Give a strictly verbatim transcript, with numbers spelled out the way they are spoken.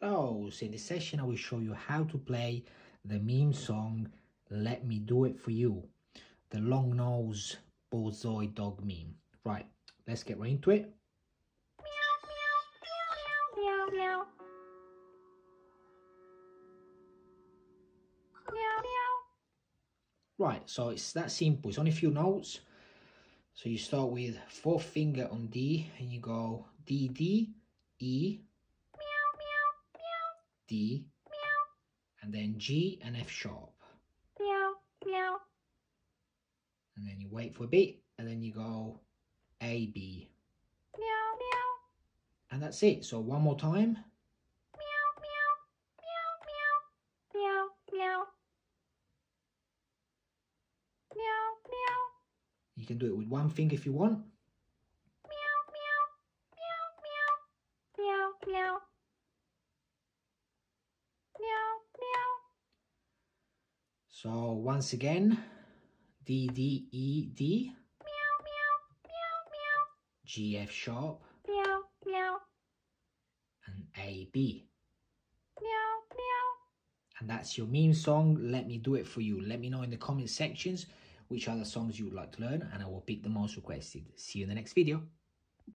Hello, so in this session I will show you how to play the meme song Let Me Do It For You, the long nose Borzoi dog meme. Right, let's get right into it. Right, so it's that simple, it's only a few notes. So you start with fourth finger on D and you go D, D, E, D, and then G and F sharp. And then you wait for a bit, and then you go A, B. And that's it. So one more time. You can do it with one finger if you want. So once again, D, D, E, D, G, F sharp, and A, B. And that's your meme song, Let Me Do It For You. Let me know in the comment sections which other songs you would like to learn and I will pick the most requested. See you in the next video.